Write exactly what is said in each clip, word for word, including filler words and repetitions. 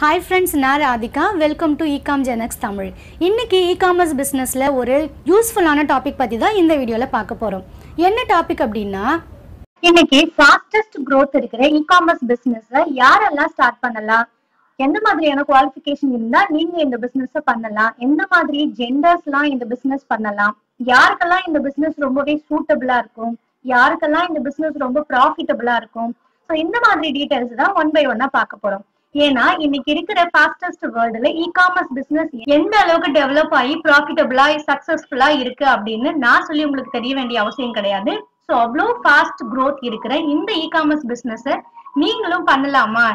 High friends नारा आदिका welcome to Ecom Genex Tamil इनकी ई-कॉमर्स बिजनेस और यूज़फुल टॉपिक पत्ती தான் இந்த வீடியோல பார்க்க போறோம் என்ன டாபிக் அப்படினா இன்னைக்கு ஃபாஸ்டஸ்ட் growth இருக்கிற ई-कॉमर्स பிசினஸை யாரெல்லாம் ஸ்டார்ட் பண்ணலாம் எந்த மாதிரியான குவாலிஃபிகேஷன் இருந்தா நீங்க இந்த பிசினஸை பண்ணலாம் எந்த மாதிரி ஜெண்டர்ஸ்லாம் இந்த பிசினஸ் பண்ணலாம் யார்க்கெல்லாம் இந்த பிசினஸ் ரொம்பவே சூட்டபிளா இருக்கும் யார்க்கெல்லாம் இந்த பிசினஸ் ரொம்ப ப்ராஃபிட்டபிளா இருக்கும் சோ இந்த மாதிரி டீடைல்ஸ் தான் ஒன் பை ஒண்ணா பார்க்க போறோம் ஏனா இன்னைக்கு இருக்கிற ஃபாஸ்டஸ்ட் வேர்ல்ட்ல ஈ-காமர்ஸ் பிசினஸ் எந்த அளவுக்கு டெவலப் ஆகி ப்ராஃபிட்டபிளா சக்சஸ்ஃபுல்லா இருக்கு அப்படினு நான் சொல்லி உங்களுக்கு தெரிய வேண்டிய அவசியம் கிடையாது சோ அவ்ளோ ஃபாஸ்ட் growth இருக்கிற இந்த ஈ-காமர்ஸ் பிசினஸை நீங்களும் பண்ணலாமா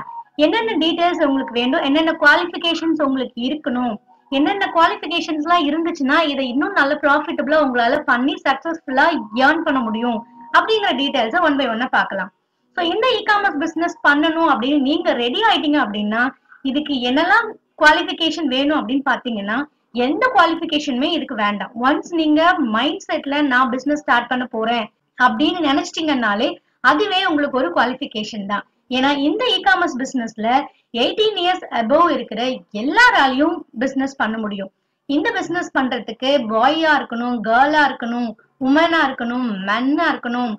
என்னென்ன டீடைல்ஸ் உங்களுக்கு வேண்டும் என்னென்ன குவாலிஃபிகேஷன்ஸ் உங்களுக்கு இருக்கணும் என்னென்ன குவாலிஃபிகேஷன்ஸ்லாம் இருந்துச்சுனா இத இன்னும் நல்ல ப்ராஃபிட்டபிளா உங்களால பண்ணி சக்சஸ்ஃபுல்லா earn பண்ண முடியும் அப்படிங்கற டீடைல்ஸை ஒன் பை ஒண்ணா பார்க்கலாம் So, இந்த e-commerce business பண்ணனும் அப்படினா நீங்க ரெடி ஆயிட்டீங்க அப்படினா இதுக்கு என்னெல்லாம் குவாலிஃபிகேஷன் வேணும் அப்படினு பாத்தீங்கன்னா எந்த குவாலிஃபிகேஷனுமே இதுக்கு வேண்டாம் once நீங்க மைண்ட் செட்ல நான் business start பண்ண போறேன் அப்படினு நினைச்சிட்டீங்கனாலே அதுவே உங்களுக்கு ஒரு குவாலிஃபிகேஷன் தான் ஏனா இந்த e-commerce businessல eighteen years above இருக்கிற எல்லாராலயும் business பண்ண முடியும் இந்த business பண்றதுக்கு boy-ஆ இருக்கணும் girl-ஆ இருக்கணும் woman-ஆ இருக்கணும் man-ஆ இருக்கணும்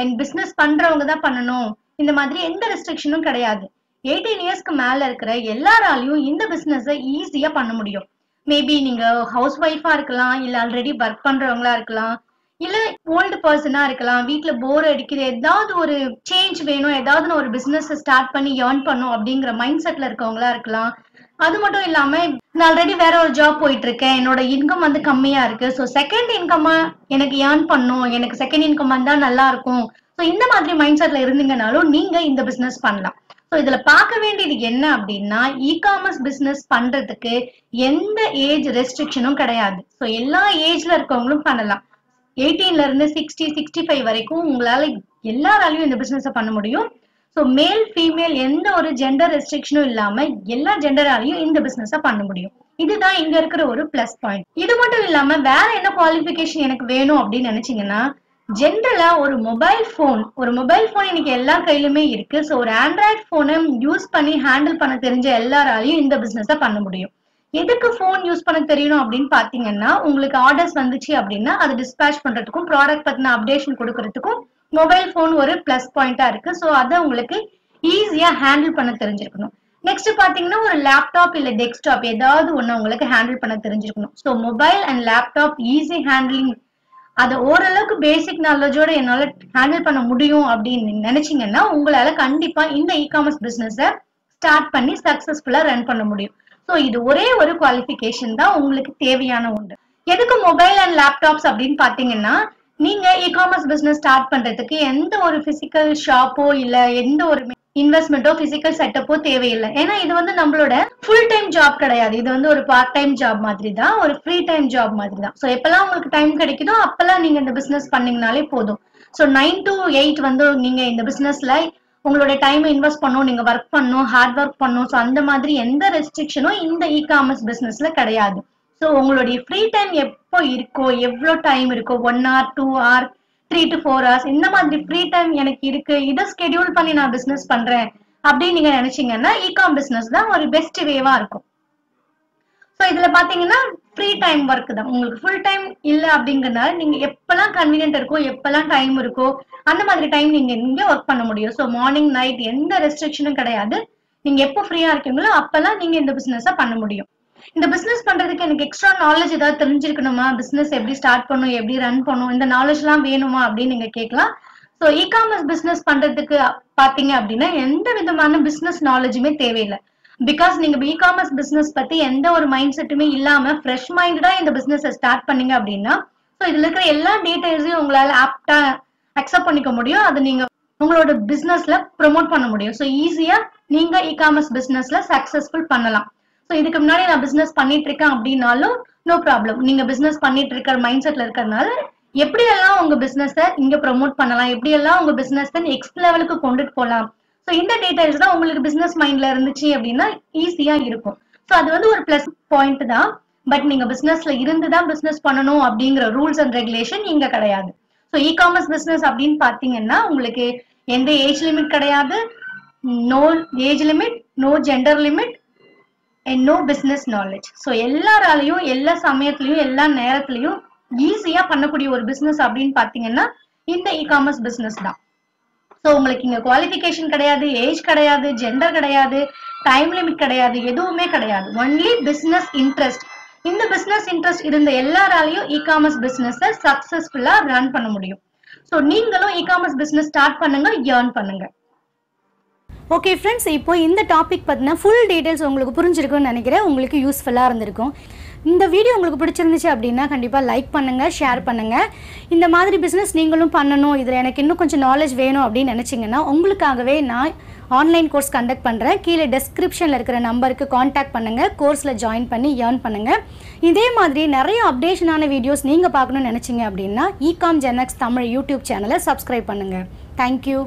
and business பண்றவங்க தான் பண்ணனும் இந்த மாதிரி எந்த ரெஸ்ட்ரிக்ஷனும் கிடையாது eighteen இயர்ஸ்க்கு மேல இருக்கிற எல்லாராலயும் இந்த பிசினஸை ஈஸியா பண்ண முடியும் மேபி நீங்க ஹவுஸ் வைஃபா இருக்கலாம் இல்ல ஆல்ரெடி வர்க் பண்றவங்களா இருக்கலாம் இல்ல ஓல்ட் பர்சனா இருக்கலாம் வீட்ல போர் அடிக்குது ஏதாவது ஒரு சேஞ்ச் வேணும் ஏதாவது ஒரு பிசினஸ் ஸ்டார்ட் பண்ணி earn பண்ணனும் அப்படிங்கற மைண்ட் செட்ல இருக்கவங்களா இருக்கலாம் அது மட்டும் இல்லாம நான் ஆல்ரெடி வேற ஒரு ஜாப் போயிட்டு இருக்கேன் என்னோட இன்கம் வந்து கம்மியா இருக்கு சோ செகண்ட் இன்கமா எனக்கு earn பண்ணனும் எனக்கு செகண்ட் இன்கம் வந்தா நல்லா இருக்கும் சோ இந்த மாதிரி மைண்ட் செட்ல இருந்தீங்கனாலும் நீங்க இந்த business பண்ணலாம் சோ இதல பார்க்க வேண்டியது என்ன அப்படினா e-commerce business பண்றதுக்கு எந்த ஏஜ் ரெஸ்ட்ரிக்ஷனும் கிடையாது சோ எல்லா ஏஜ்ல இருக்கவங்களும் பண்ணலாம் eighteen ல இருந்து sixty sixty-five வரைக்கும் உங்களால எல்லாராலயும் இந்த business-ஐ பண்ண முடியும் So, male, female, எந்த ஒரு gender restriction இல்லாம எல்லா ஜெண்டராலயும் இந்த பிசினஸை பண்ண முடியும் இதுதான் இங்க இருக்கிற ஒரு பிளஸ் பாயிண்ட் இது மட்டும் இல்லாம வேற என்ன குவாலிஃபிகேஷன் எனக்கு வேணும் அப்படின்னு நினைச்சீங்கன்னா ஜென்ரலா ஒரு மொபைல் போன் ஒரு மொபைல் போன் இன்னைக்கு எல்லா கையிலுமே இருக்கு சோ ஒரு ஆண்ட்ராய்டு போனை யூஸ் பண்ணி ஹேண்டில் பண்ண தெரிஞ்ச எல்லாராலையும் இந்த பிசினஸை பண்ண முடியும் எதுக்கு போன் யூஸ் பண்ண தெரியணும் அப்படின்னு பாத்தீங்கன்னா உங்களுக்கு ஆர்டர்ஸ் வந்துச்சு அப்படின்னா அது டிஸ்பேச் பண்றதுக்கும் ப்ராடக்ட் பத்தின அப்டேஷன் கொடுக்கறதுக்கும் மொபைல் போன் ஒரு பிளஸ் பாயிண்டா இருக்கு சோ அத உங்களுக்கு ஈஸியா ஹேண்டில் பண்ண தெரிஞ்சிருக்கணும் நெக்ஸ்ட் பாத்தீங்கன்னா ஒரு லேப்டாப் இல்ல டெஸ்க்டாப் ஏதாவது ஒண்ணு உங்களுக்கு ஹேண்டில் பண்ண தெரிஞ்சிருக்கணும் so mobile and laptop easy handling அத ஓரளவுக்கு பேசிக் நாலேஜோட என்னால ஹேண்டில் பண்ண முடியும் அப்படின்னு நினைச்சீங்கன்னா உங்களால கண்டிப்பா இந்த ஈ-காமர்ஸ் பிசினஸை ஸ்டார்ட் பண்ணி சக்சஸ்ஃபுல்லா ரன் பண்ண முடியும் சோ இது ஒரே ஒரு குவாலிஃபிகேஷன் தான் உங்களுக்கு தேவையான ஒன்று எதுக்கு மொபைல் அண்ட் லேப்டாப்ஸ் அப்படின்னு பாத்தீங்கன்னா நீங்க e-commerce business start பண்றதுக்கு எந்த ஒரு physical shop-ஓ இல்ல எந்த ஒரு investment-ஓ physical setup-ஓ தேவையில்லை ஏனா இது வந்து நம்மளோட full time job கிடையாது இது வந்து ஒரு part time job மாதிரி தான் ஒரு free time job மாதிரி தான் சோ எப்பலாம் உங்களுக்கு டைம் கிடைக்குதோ அப்பலாம் நீங்க இந்த business பண்ணீங்கனாலே போதும் சோ nine to eight வந்து நீங்க இந்த business-ல உங்களோட டைமை இன்வெஸ்ட் பண்ணனும் நீங்க work பண்ணனும் hard work பண்ணனும் சோ அந்த மாதிரி எந்த ரெஸ்ட்ரிக்ஷனும் இந்த e-commerce business-ல கிடையாது சோ உங்களுடைய ஃப்ரீ டைம் எப்போ இருக்கோ எவ்ளோ டைம் இருக்கோ one hour two hour three to four hours இந்த மாதிரி ஃப்ரீ டைம் எனக்கு இருக்கு இத ஸ்கெட்யூல் பண்ணி நான் பிசினஸ் பண்றேன் அப்படி நீங்க நினைச்சீங்கன்னா ஈ-காம் பிசினஸ் தான் ஒரு பெஸ்ட் வேவா இருக்கும் சோ இதுல பாத்தீங்கன்னா ஃப்ரீ டைம் வர்க் தான் உங்களுக்கு ஃபுல் டைம் இல்ல அப்படிங்கறனால நீங்க எப்பலாம் கன்வீனியன்ட் இருக்கோ எப்பலாம் டைம் இருக்கோ அந்த மாதிரி டைம் நீங்க இங்க வர்க் பண்ண முடியும் சோ மார்னிங் நைட் எந்த ரெஸ்ட்ரிக்ஷனும் கிடையாது நீங்க எப்போ ஃப்ரீயா இருக்கீங்களோ அப்பலாம் நீங்க இந்த பிசினஸை பண்ண முடியும் இந்த பிசினஸ் பண்றதுக்கு எனக்கு எக்ஸ்ட்ரா knowledge ஏதாவது தெரிஞ்சிருக்கணுமா பிசினஸ் எப்படி ஸ்டார்ட் பண்ணனும் எப்படி ரன் பண்ணனும் இந்த knowledgeலாம் வேணுமா அப்படி நீங்க கேக்கலாம் சோ e-commerce பிசினஸ் பண்றதுக்கு பாத்தீங்க அப்படினா எந்த விதமான பிசினஸ் knowledgeமே தேவையில்லை because நீங்க e-commerce பிசினஸ் பத்தி எந்த ஒரு மைண்ட் செட்டுமே இல்லாம fresh minded-ஆ இந்த பிசினஸை ஸ்டார்ட் பண்ணீங்க அப்படினா சோ இதுல இருக்கிற எல்லா டீடைல்ஸையும் உங்களால ஆப்டா அக்செப்ட் பண்ணிக்க முடியும் அது நீங்க உங்களோட பிசினஸ்ல ப்ரோமோட் பண்ண முடியும் சோ ஈஸியா நீங்க e-commerce பிசினஸ்ல சக்சஸ்ஃபுல் பண்ணலாம் சோ இதுக்கு முன்னாடி நான் பிசினஸ் பண்ணிட்டு இருக்கேன் அப்படினாலும் நோ ப்ராப்ளம் நீங்க பிசினஸ் பண்ணிட்டு இருக்கிற மைண்ட் செட்ல இருக்கறனால எப்படி எல்லாம் உங்க பிசினஸை இங்க ப்ரோமோட் பண்ணலாம் எப்படி எல்லாம் உங்க பிசினஸை நெக்ஸ்ட் லெவலுக்கு கொண்டுட்டு போலாம் சோ இந்த டீடைல்ஸ் தான் உங்களுக்கு பிசினஸ் மைண்ட்ல இருந்துச்சு அப்படினா ஈஸியா இருக்கும் சோ அது வந்து ஒரு பிளஸ் பாயிண்ட் தான் பட் நீங்க பிசினஸ்ல இருந்து தான் பிசினஸ் பண்ணனும் அப்படிங்கற ரூல்ஸ் அண்ட் ரெகுலேஷன் இங்க கிடையாது சோ e-commerce பிசினஸ் அப்படினு பாத்தீங்கன்னா உங்களுக்கு எந்த ஏஜ் லிமிட் கிடையாது no age limit no gender limit and no business knowledge. So எல்லாராலையும் எல்லா சமயத்திலயும் எல்லா நேரத்திலயும் ஈஸியா பண்ணக்கூடிய ஒரு பிசினஸ் அப்படினு பாத்தீங்கன்னா இந்த இ-காமர்ஸ் பிசினஸ் தான். சோ உங்களுக்கு இங்க குவாலிஃபிகேஷன் கிடையாது, ஏஜ் கிடையாது, ஜெண்டர் கிடையாது, டைம் லிமிட் கிடையாது, எதுவுமே கிடையாது. Only business interest. இந்த பிசினஸ் இன்ட்ரஸ்ட் இருந்த எல்லாராலையும் இ-காமர்ஸ் பிசினஸை சக்சஸ்ஃபுல்லா ரன் பண்ண முடியும். சோ நீங்களும் இ-காமர்ஸ் பிசினஸ் ஸ்டார்ட் பண்ணுங்க, earn பண்ணுங்க. ओके फ्रेंड्स இப்போ இந்த டாபிக் பத்தின ஃபுல் டீடைல்ஸ் உங்களுக்கு புரிஞ்சிருக்கும்னு நினைக்கிறேன். உங்களுக்கு யூஸ்ஃபுல்லா இருந்திருக்கும். இந்த வீடியோ உங்களுக்கு பிடிச்சிருந்துச்சு அப்படினா கண்டிப்பா லைக் பண்ணுங்க, ஷேர் பண்ணுங்க. இந்த மாதிரி பிசினஸ் நீங்களும் பண்ணணும், இதுல எனக்கு இன்னும் கொஞ்சம் knowledge வேணும் அப்படி நினைச்சீங்கன்னா உங்களுக்காகவே நான் ஆன்லைன் கோர்ஸ் கண்டக்ட் பண்றேன். கீழே டிஸ்கிரிப்ஷன்ல இருக்கிற நம்பருக்கு கான்டாக்ட் பண்ணுங்க. கோர்ஸ்ல ஜாயின் பண்ணி earn பண்ணுங்க. இதே மாதிரி நிறைய அப்டேஷனான வீடியோஸ் நீங்க பார்க்கணும்னு நினைச்சீங்க அப்படினா Ecom Genext Tamil YouTube சேனலை subscribe பண்ணுங்க. Thank you.